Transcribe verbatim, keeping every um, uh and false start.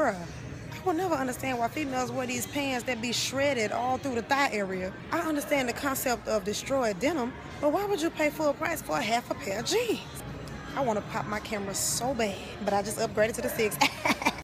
bruh, I will never understand why females wear these pants that be shredded all through the thigh area. I understand the concept of destroyed denim, but why would you pay full price for a half a pair of jeans? I want to pop my camera so bad, but I just upgraded to the six.